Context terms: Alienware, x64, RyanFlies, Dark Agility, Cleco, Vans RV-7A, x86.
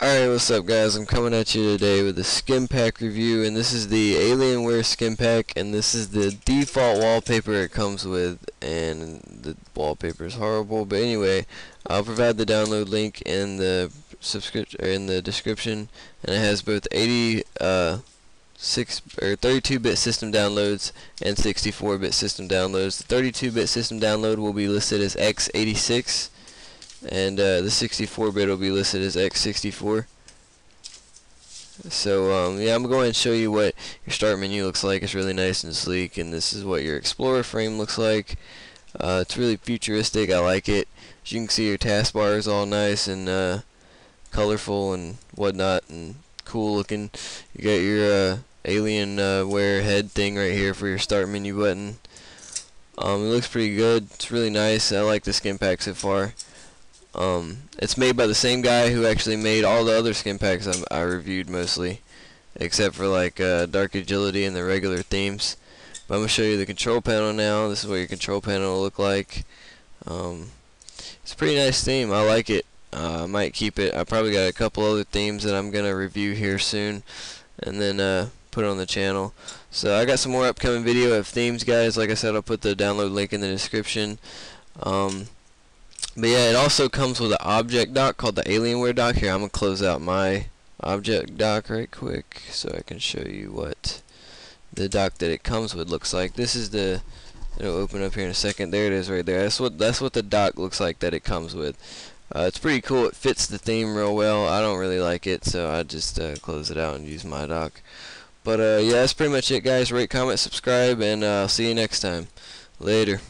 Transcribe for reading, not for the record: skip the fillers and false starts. Alright, what's up guys, I'm coming at you today with a skin pack review, and this is the Alienware skin pack, and this is the default wallpaper it comes with, and the wallpaper is horrible, but anyway, I'll provide the download link in the subscription in the description, and it has both 32-bit system downloads and 64-bit system downloads. The 32-bit system download will be listed as x86, and the 64-bit will be listed as x64. So yeah, I'm going to go ahead and show you what your start menu looks like. It's really nice and sleek, and this is what your Explorer frame looks like. It's really futuristic. I like it. As you can see, your taskbar is all nice and colorful and whatnot, and cool looking. You got your Alienware head thing right here for your start menu button. It looks pretty good. It's really nice. I like the skin pack so far. It's made by the same guy who actually made all the other skin packs I reviewed mostly, except for like Dark Agility and the regular themes. But I'm going to show you the control panel now. This is what your control panel will look like. It's a pretty nice theme. I like it. I might keep it. I probably got a couple other themes that I'm going to review here soon, and then put on the channel. So I got some more upcoming video of themes, guys. Like I said, I'll put the download link in the description. But yeah, it also comes with an object dock called the Alienware dock. Here, I'm going to close out my object dock right quick so I can show you what the dock that it comes with looks like. This is the, it'll open up here in a second. There it is right there. That's what the dock looks like that it comes with. It's pretty cool. It fits the theme real well. I don't really like it, so I just close it out and use my dock. But yeah, that's pretty much it, guys. Rate, comment, subscribe, and I'll see you next time. Later.